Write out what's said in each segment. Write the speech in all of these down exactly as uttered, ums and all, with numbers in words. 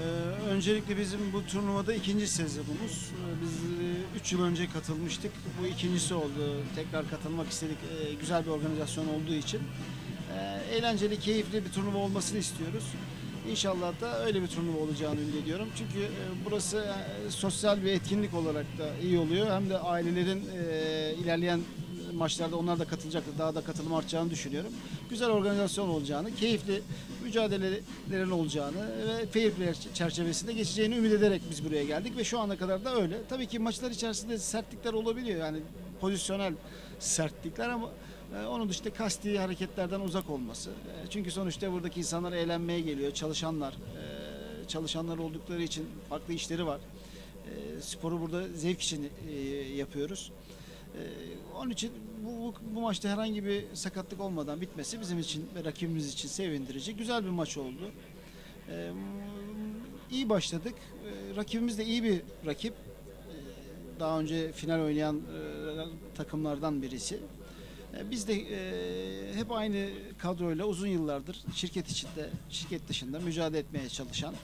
Ee, öncelikle bizim bu turnuvada ikinci sezonumuz. Ee, biz üç yıl önce katılmıştık. Bu ikincisi oldu. Tekrar katılmak istedik. Ee, güzel bir organizasyon olduğu için. Ee, eğlenceli, keyifli bir turnuva olmasını istiyoruz. İnşallah da öyle bir turnuva olacağını ümit ediyorum. Çünkü e, burası e, sosyal bir etkinlik olarak da iyi oluyor. Hem de ailelerin e, ilerleyen maçlarda onlar da katılacaktır. Daha da katılım artacağını düşünüyorum. Güzel organizasyon olacağını, keyifli mücadelelerin olacağını ve fair play çerçevesinde geçeceğini ümit ederek biz buraya geldik ve şu ana kadar da öyle. Tabii ki maçlar içerisinde sertlikler olabiliyor. Yani pozisyonel sertlikler ama e, onun dışında kasti hareketlerden uzak olması. E, çünkü sonuçta buradaki insanlar eğlenmeye geliyor. Çalışanlar, e, çalışanlar oldukları için farklı işleri var. E, sporu burada zevk için e, yapıyoruz. Onun için bu, bu, bu maçta herhangi bir sakatlık olmadan bitmesi bizim için ve rakibimiz için sevindirici. Güzel bir maç oldu. Ee, iyi başladık. Ee, rakibimiz de iyi bir rakip. Ee, daha önce final oynayan e, takımlardan birisi. Ee, biz de e, hep aynı kadroyla uzun yıllardır şirket içinde, şirket dışında mücadele etmeye çalışan,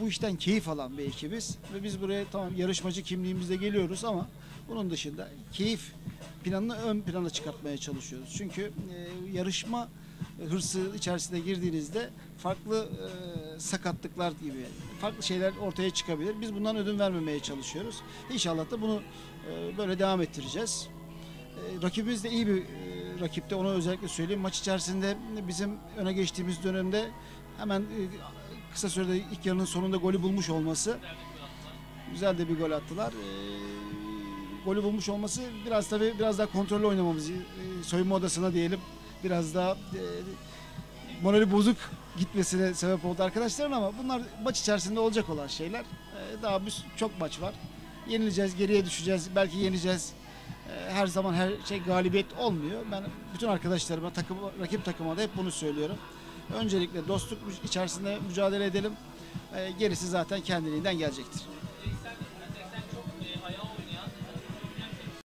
bu işten keyif alan bir ekibiz ve biz buraya tamam yarışmacı kimliğimizle geliyoruz ama bunun dışında keyif planını ön plana çıkartmaya çalışıyoruz. Çünkü e, yarışma hırsı içerisine girdiğinizde farklı e, sakatlıklar gibi farklı şeyler ortaya çıkabilir. Biz bundan ödün vermemeye çalışıyoruz. İnşallah da bunu e, böyle devam ettireceğiz. E, rakibimiz de iyi bir e, rakipte, onu özellikle söyleyeyim. Maç içerisinde bizim öne geçtiğimiz dönemde hemen e, kısa sürede ilk yarının sonunda golü bulmuş olması, güzel de bir gol attılar. E, golü bulmuş olması biraz tabii biraz daha kontrollü oynamamızı, e, soyunma odasına diyelim, biraz daha e, morali bozuk gitmesine sebep oldu arkadaşların ama bunlar maç içerisinde olacak olan şeyler. E, daha bir, çok maç var. Yenileceğiz, geriye düşeceğiz, belki yeneceğiz. E, her zaman her şey galibiyet olmuyor. Ben bütün arkadaşlarıma, takım, rakip takıma da hep bunu söylüyorum. Öncelikle dostluk içerisinde mücadele edelim. Gerisi zaten kendiliğinden gelecektir.